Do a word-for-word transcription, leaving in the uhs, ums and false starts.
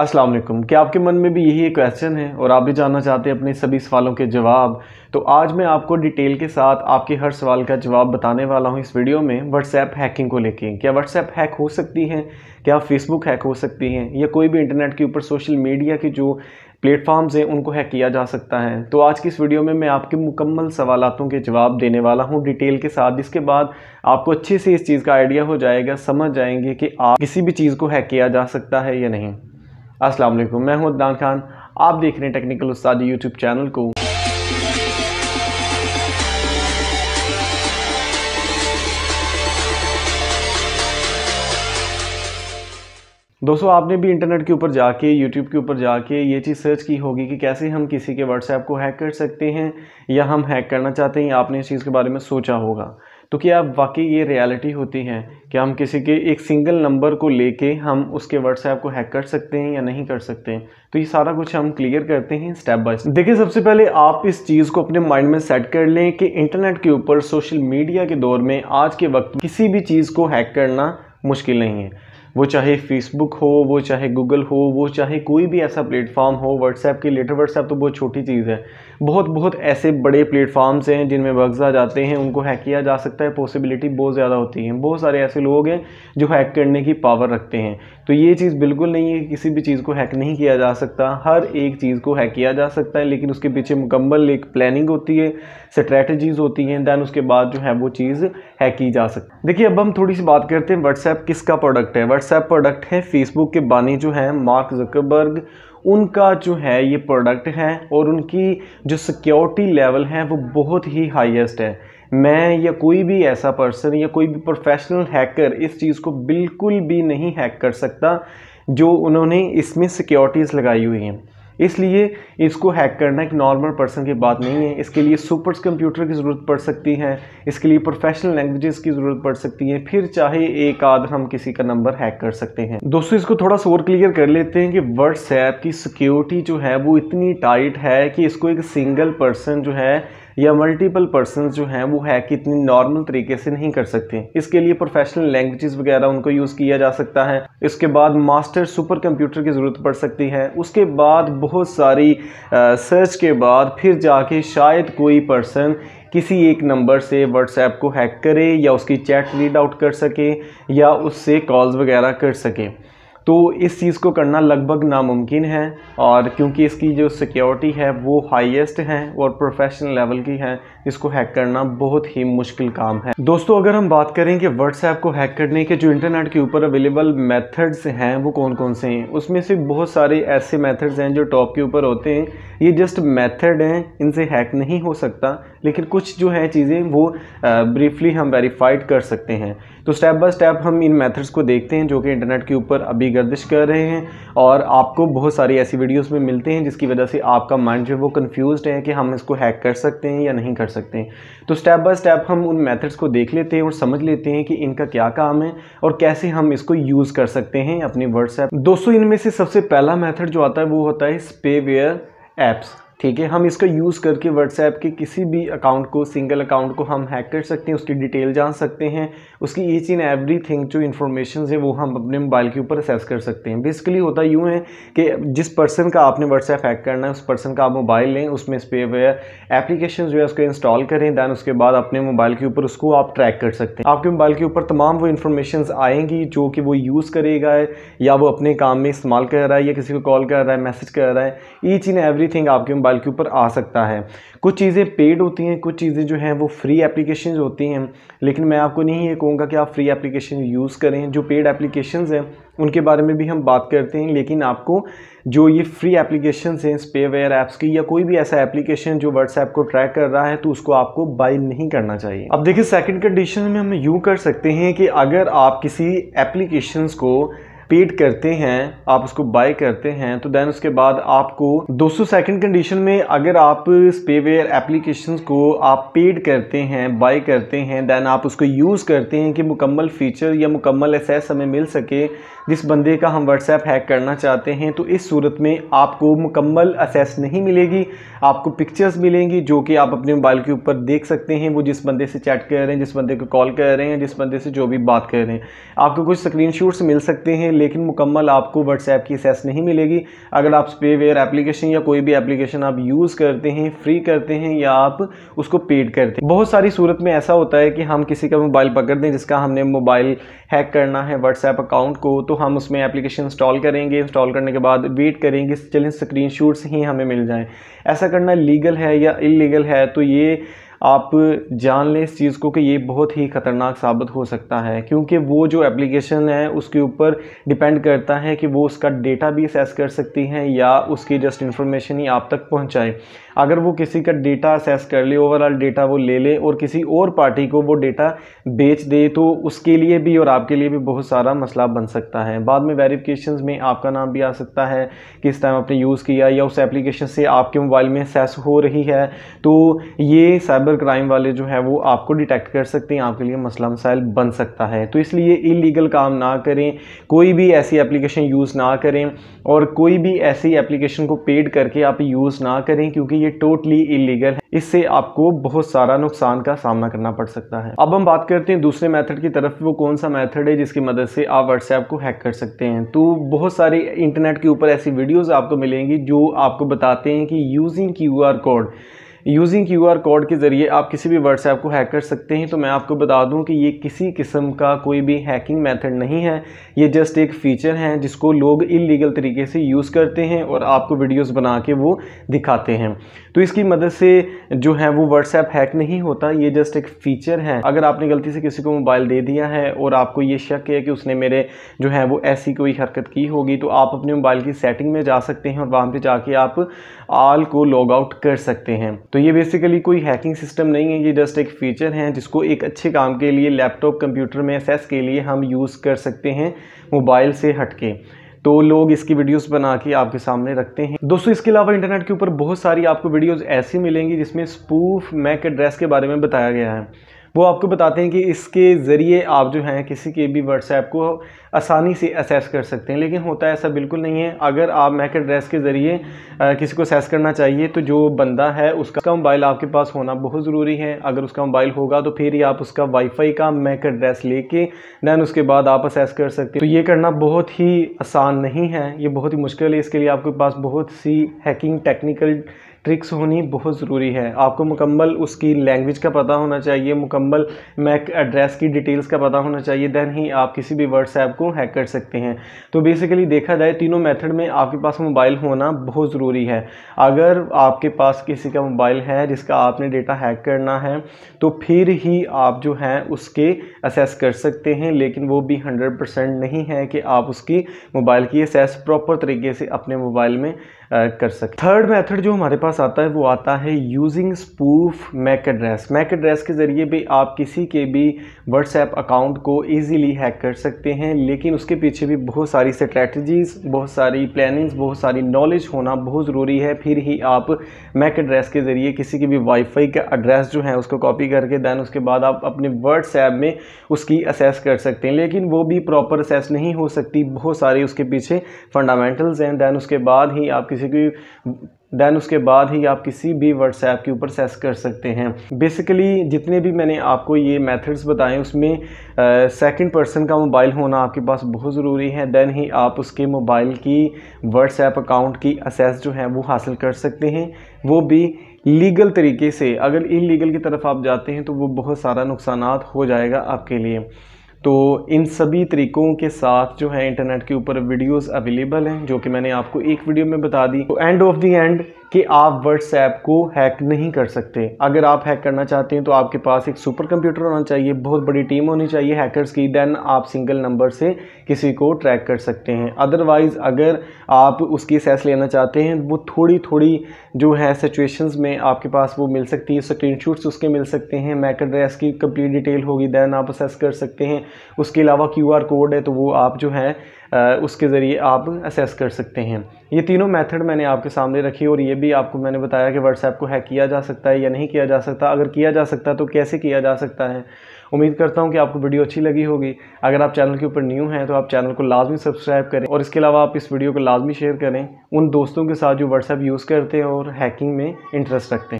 अस्सलाम वालेकुम। क्या आपके मन में भी यही एक क्वेश्चन है और आप भी जानना चाहते हैं अपने सभी सवालों के जवाब? तो आज मैं आपको डिटेल के साथ आपके हर सवाल का जवाब बताने वाला हूं इस वीडियो में। व्हाट्सएप हैकिंग को लेके, क्या व्हाट्सएप हैक हो सकती हैं, क्या फेसबुक हैक हो सकती हैं, या कोई भी इंटरनेट के ऊपर सोशल मीडिया की जो प्लेटफॉर्म्स हैं उनको हैक किया जा सकता है। तो आज की इस वीडियो में मैं आपके मुकम्मल सवालों के जवाब देने वाला हूं डिटेल के साथ, जिसके बाद आपको अच्छे से इस चीज़ का आइडिया हो जाएगा, समझ जाएंगे कि आप किसी भी चीज़ को हैक किया जा सकता है या नहीं। अस्सलाम वालेकुम, मैं हूं उदान खान, आप देख रहे हैं टेक्निकल उस्तादी यूट्यूब चैनल को। दोस्तों, आपने भी इंटरनेट के ऊपर जाके, यूट्यूब के ऊपर जाके ये चीज़ सर्च की होगी कि कैसे हम किसी के व्हाट्सएप को हैक कर सकते हैं या हम हैक करना चाहते हैं। आपने इस चीज़ के बारे में सोचा होगा, तो क्या वाकई ये रियलिटी होती है कि हम किसी के एक सिंगल नंबर को लेके हम उसके व्हाट्सएप को हैक कर सकते हैं या नहीं कर सकते हैं? तो ये सारा कुछ हम क्लियर करते हैं स्टेप बाय स्टेप। देखिए, सबसे पहले आप इस चीज़ को अपने माइंड में सेट कर लें कि इंटरनेट के ऊपर, सोशल मीडिया के दौर में, आज के वक्त किसी भी चीज़ को हैक करना मुश्किल नहीं है। वो चाहे फेसबुक हो, वो चाहे गूगल हो, वो चाहे कोई भी ऐसा प्लेटफॉर्म हो। व्हाट्सएप के लेटर व्हाट्सएप तो बहुत छोटी चीज़ है, बहुत बहुत ऐसे बड़े प्लेटफॉर्म्स हैं जिनमें बग्स आ जाते हैं, उनको हैक किया जा सकता है। पॉसिबिलिटी बहुत ज़्यादा होती है, बहुत सारे ऐसे लोग हैं जो हैक करने की पावर रखते हैं। तो ये चीज़ बिल्कुल नहीं है कि किसी भी चीज़ को हैक नहीं किया जा सकता। हर एक चीज़ को हैक किया जा सकता है, लेकिन उसके पीछे मुकम्मल एक प्लानिंग होती है, स्ट्रैटेजीज होती हैं, दैन उसके बाद जो है वो चीज़ हैक की जा सकती है। देखिए, अब हम थोड़ी सी बात करते हैं व्हाट्सएप किसका प्रोडक्ट है। व्हाट्सएप प्रोडक्ट है फेसबुक के बानी जो है मार्क जुकरबर्ग, उनका जो है ये प्रोडक्ट है, और उनकी जो सिक्योरिटी लेवल है वो बहुत ही हाईएस्ट है। मैं या कोई भी ऐसा पर्सन या कोई भी प्रोफेशनल हैकर इस चीज़ को बिल्कुल भी नहीं हैक कर सकता जो उन्होंने इसमें सिक्योरिटीज़ लगाई हुई हैं। इसलिए इसको हैक करना एक नॉर्मल पर्सन की बात नहीं है। इसके लिए सुपर कंप्यूटर की ज़रूरत पड़ सकती है, इसके लिए प्रोफेशनल लैंग्वेजेस की ज़रूरत पड़ सकती है, फिर चाहे एक आध हम किसी का नंबर हैक कर सकते हैं। दोस्तों, इसको थोड़ा सा और क्लियर कर लेते हैं कि व्हाट्सएप की सिक्योरिटी जो है वो इतनी टाइट है कि इसको एक सिंगल पर्सन जो है या मल्टीपल पर्सन जो हैं वो हैक इतनी नॉर्मल तरीके से नहीं कर सकते। इसके लिए प्रोफेशनल लैंग्वेजेस वगैरह उनको यूज़ किया जा सकता है, इसके बाद मास्टर सुपर कंप्यूटर की ज़रूरत पड़ सकती है, उसके बाद बहुत सारी आ, सर्च के बाद फिर जाके शायद कोई पर्सन किसी एक नंबर से व्हाट्सएप को हैक करे या उसकी चैट रीड आउट कर सके या उससे कॉल्स वगैरह कर सके। तो इस चीज़ को करना लगभग नामुमकिन है, और क्योंकि इसकी जो सिक्योरिटी है वो हाईएस्ट है और प्रोफेशनल लेवल की है, इसको हैक करना बहुत ही मुश्किल काम है। दोस्तों, अगर हम बात करें कि व्हाट्सएप को हैक करने के जो इंटरनेट के ऊपर अवेलेबल मेथड्स हैं वो कौन कौन से हैं, उसमें से बहुत सारे ऐसे मेथड्स हैं जो टॉप के ऊपर होते हैं। ये जस्ट मेथड हैं, इनसे हैक नहीं हो सकता, लेकिन कुछ जो है चीज़ें वो ब्रीफली हम वेरीफाइड कर सकते हैं। तो स्टेप बाय स्टेप हम इन मेथड्स को देखते हैं जो कि इंटरनेट के ऊपर अभी गर्दिश कर रहे हैं, और आपको बहुत सारी ऐसी वीडियोस में मिलते हैं जिसकी वजह से आपका माइंड जो है वो कंफ्यूज्ड है कि हम इसको हैक कर सकते हैं या नहीं कर सकते हैं। तो स्टेप बाय स्टेप हम उन मेथड्स को देख लेते हैं और समझ लेते हैं कि इनका क्या काम है और कैसे हम इसको यूज़ कर सकते हैं अपने व्हाट्सएप। दोस्तों, इनमें से सबसे पहला मेथड जो आता है वो होता है स्पेवेयर ऐप्स। ठीक है, हम इसका यूज़ करके व्हाट्सएप के किसी भी अकाउंट को, सिंगल अकाउंट को हम हैक कर सकते हैं, उसकी डिटेल जान सकते हैं, उसकी ईच एंड एवरी थिंग जो इन्फॉर्मेशन है वो हम अपने मोबाइल के ऊपर एक्सेस कर सकते हैं। बेसिकली होता यूँ है कि जिस पर्सन का आपने व्हाट्सएप हैक करना है उस पर्सन का आप मोबाइल लें, उसमें स्पेवेयर एप्लीकेशन जो है उसको इंस्टॉल करें, दैन उसके बाद अपने मोबाइल के ऊपर उसको आप ट्रैक कर सकते हैं। आपके मोबाइल के ऊपर तमाम वो इन्फॉर्मेशन आएंगी जो कि वो यूज़ करेगा, या वो अपने काम में इस्तेमाल कर रहा है, या किसी को कॉल कर रहा है, मैसेज कर रहा है, ईच एंड एवरी थिंग आपके के ऊपर आ सकता है। कुछ चीज़ें पेड होती हैं, कुछ चीज़ें जो हैं वो फ्री एप्लीकेशंस होती हैं, लेकिन मैं आपको नहीं ये कहूँगा कि आप फ्री एप्लीकेशन यूज़ करें। जो पेड एप्लीकेशंस हैं उनके बारे में भी हम बात करते हैं, लेकिन आपको जो ये फ्री एप्लीकेशंस हैं स्पेवेयर ऐप्स की, या कोई भी ऐसा एप्लीकेशन जो व्हाट्सएप को ट्रैक कर रहा है, तो उसको आपको बाय नहीं करना चाहिए। अब देखिए, सेकेंड कंडीशन में हम यूँ कर सकते हैं कि अगर आप किसी एप्लीकेशंस को पेड करते हैं, आप उसको बाय करते हैं, तो दैन उसके बाद आपको दोस्तों सेकंड कंडीशन में अगर आप स्पेवेयर एप्लीकेशंस को आप पेड करते हैं, बाय करते हैं, दैन आप उसको यूज़ करते हैं कि मुकम्मल फ़ीचर या मुकम्मल एक्सेस हमें मिल सके, जिस बंदे का हम व्हाट्सएप हैक करना चाहते हैं, तो इस सूरत में आपको मुकम्मल एक्सेस नहीं मिलेगी। आपको पिक्चर्स मिलेंगी जो कि आप अपने मोबाइल के ऊपर देख सकते हैं, वो जिस बंदे से चैट कर रहे हैं, जिस बंदे को कॉल कर रहे हैं, जिस बंदे से जो भी बात कर रहे हैं, आपको कुछ स्क्रीनशॉट्स मिल सकते हैं, लेकिन मुकम्मल आपको व्हाट्सएप की एक्सेस नहीं मिलेगी। अगर आप स्पेवेयर एप्लीकेशन या कोई भी एप्लीकेशन आप यूज़ करते हैं, फ्री करते हैं या आप उसको पेड करते हैं। बहुत सारी सूरत में ऐसा होता है कि हम किसी का मोबाइल पकड़ दें जिसका हमने मोबाइल हैक करना है व्हाट्सएप अकाउंट को, तो हम उसमें एप्लीकेशन इंस्टॉल करेंगे, इंस्टॉल करने के बाद वेट करेंगे चलें स्क्रीनशॉट्स ही हमें मिल जाएं। ऐसा करना लीगल है या इलीगल है, तो ये आप जान लें इस चीज़ को कि ये बहुत ही ख़तरनाक साबित हो सकता है, क्योंकि वो जो एप्लीकेशन है उसके ऊपर डिपेंड करता है कि वो उसका डेटा भी एक्सेस कर सकती हैं या उसकी जस्ट इन्फॉर्मेशन ही आप तक पहुंचाए। अगर वो किसी का डेटा एक्सेस कर ले, ओवरऑल डेटा वो ले ले और किसी और पार्टी को वो डेटा बेच दे, तो उसके लिए भी और आपके लिए भी बहुत सारा मसला बन सकता है। बाद में वेरिफिकेशन में आपका नाम भी आ सकता है कि इस टाइम आपने यूज़ किया या उस एप्लीकेशन से आपके मोबाइल में एक्सेस हो रही है, तो ये साइबर क्राइम वाले जो है वो आपको डिटेक्ट कर सकते हैं, आपके लिए मसला मसाइल बन सकता है। तो इसलिए इलीगल काम ना करें, कोई भी ऐसी एप्लीकेशन यूज़ ना करें और कोई भी ऐसी एप्लीकेशन को पेड करके आप यूज़ ना करें, क्योंकि ये टोटली इलीगल है। इससे आपको बहुत सारा नुकसान का सामना करना पड़ सकता है। अब हम बात करते हैं दूसरे मेथड की तरफ, वो कौन सा मेथड है जिसकी मदद से आप व्हाट्सएप को हैक कर सकते हैं। तो बहुत सारे इंटरनेट के ऊपर ऐसी वीडियोज़ आपको मिलेंगी जो आपको बताते हैं कि using Q R code using Q R code के ज़रिए आप किसी भी व्हाट्सएप को हैक कर सकते हैं। तो मैं आपको बता दूं कि ये किसी किस्म का कोई भी हैकिंग मेथड नहीं है, ये जस्ट एक फ़ीचर है जिसको लोग इलीगल तरीके से यूज़ करते हैं और आपको वीडियोस बना के वो दिखाते हैं। तो इसकी मदद से जो है वो व्हाट्सएप हैक नहीं होता, ये जस्ट एक फ़ीचर है। अगर आपने गलती से किसी को मोबाइल दे दिया है और आपको ये शक है कि उसने मेरे जो है वो ऐसी कोई हरकत की होगी, तो आप अपने मोबाइल की सेटिंग में जा सकते हैं और वहाँ पर जाके आप ऑल को लॉग आउट कर सकते हैं। तो ये बेसिकली कोई हैकिंग सिस्टम नहीं है, ये जस्ट एक फ़ीचर है जिसको एक अच्छे काम के लिए लैपटॉप कंप्यूटर में एक्सेस के लिए हम यूज़ कर सकते हैं मोबाइल से हटके। तो लोग इसकी वीडियोस बना के आपके सामने रखते हैं। दोस्तों, इसके अलावा इंटरनेट के ऊपर बहुत सारी आपको वीडियोस ऐसी मिलेंगी जिसमें स्पूफ मैक एड्रेस के बारे में बताया गया है। वो आपको बताते हैं कि इसके ज़रिए आप जो हैं किसी के भी व्हाट्सएप को आसानी से एक्सेस कर सकते हैं, लेकिन होता है ऐसा बिल्कुल नहीं है। अगर आप मैक एड्रेस के ज़रिए किसी को एक्सेस करना चाहिए तो जो बंदा है उसका मोबाइल आपके पास होना बहुत ज़रूरी है। अगर उसका मोबाइल होगा तो फिर ही आप उसका वाईफाई का मैक एड्रेस लेके दैन उसके बाद आप एक्सेस कर सकते हैं। तो ये करना बहुत ही आसान नहीं है, ये बहुत ही मुश्किल है। इसके लिए आपके पास बहुत सी हैकिंग टेक्निकल ट्रिक्स होनी बहुत ज़रूरी है। आपको मुकम्मल उसकी लैंग्वेज का पता होना चाहिए, मुकम्मल मैक एड्रेस की डिटेल्स का पता होना चाहिए, दैन ही आप किसी भी व्हाट्सएप को हैक कर सकते हैं। तो बेसिकली देखा जाए तीनों मेथड में आपके पास मोबाइल होना बहुत ज़रूरी है। अगर आपके पास किसी का मोबाइल है जिसका आपने डेटा हैक करना है तो फिर ही आप जो हैं उसके एक्सेस कर सकते हैं, लेकिन वो भी हंड्रेड परसेंट नहीं है कि आप उसकी मोबाइल की एक्सेस प्रॉपर तरीके से अपने मोबाइल में कर सकते। थर्ड मेथड जो हमारे पास आता है वो आता है using spoof MAC address. MAC address के ज़रिए भी आप किसी के भी व्हाट्सएप अकाउंट को इजीली हैक कर सकते हैं, लेकिन उसके पीछे भी बहुत सारी स्ट्रैटेजीज़, बहुत सारी प्लानिंग्स, बहुत सारी नॉलेज होना बहुत ज़रूरी है। फिर ही आप मैक एड्रेस के ज़रिए किसी के भी वाईफाई का एड्रेस जो है उसको कॉपी करके दैन उसके बाद आप अपने व्हाट्सएप में उसकी एक्सेस कर सकते हैं, लेकिन वो भी प्रॉपर एक्सेस नहीं हो सकती। बहुत सारे उसके पीछे फंडामेंटल्स हैं, दैन उसके बाद ही आप कि दैन उसके बाद ही आप किसी भी व्हाट्सएप के ऊपर एक्सेस कर सकते हैं। बेसिकली जितने भी मैंने आपको ये मेथड्स बताए उसमें सेकंड पर्सन का मोबाइल होना आपके पास बहुत ज़रूरी है, दैन ही आप उसके मोबाइल की व्हाट्सएप अकाउंट की एक्सेस जो है वो हासिल कर सकते हैं, वो भी लीगल तरीके से। अगर इलीगल की तरफ आप जाते हैं तो वो बहुत सारा नुकसान हो जाएगा आपके लिए। तो इन सभी तरीक़ों के साथ जो है इंटरनेट के ऊपर वीडियोस अवेलेबल हैं जो कि मैंने आपको एक वीडियो में बता दी। तो एंड ऑफ द एंड कि आप व्हाट्सएप को हैक नहीं कर सकते। अगर आप हैक करना चाहते हैं तो आपके पास एक सुपर कंप्यूटर होना चाहिए, बहुत बड़ी टीम होनी चाहिए हैकर्स की, दैन आप सिंगल नंबर से किसी को ट्रैक कर सकते हैं। अदरवाइज़ अगर आप उसकी एक्सेस लेना चाहते हैं वो थोड़ी थोड़ी जो है सिचुएशंस में आपके पास वो मिल सकती है, स्क्रीनशॉट्स उसके मिल सकते हैं, मैक एड्रेस की कंप्लीट डिटेल होगी दैन आप एक्सेस कर सकते हैं। उसके अलावा क्यू आर कोड है तो वो आप जो है उसके ज़रिए आप असेस कर सकते हैं। ये तीनों मेथड मैंने आपके सामने रखी और ये भी आपको मैंने बताया कि व्हाट्सएप को हैक किया जा सकता है या नहीं किया जा सकता, अगर किया जा सकता तो कैसे किया जा सकता है। उम्मीद करता हूँ कि आपको वीडियो अच्छी लगी होगी। अगर आप चैनल के ऊपर न्यू हैं तो आप चैनल को लाजमी सब्सक्राइब करें और इसके अलावा आप इस वीडियो को लाजमी शेयर करें उन दोस्तों के साथ जो व्हाट्सएप यूज़ करते हैं और हैकिंग में इंटरेस्ट रखते हैं।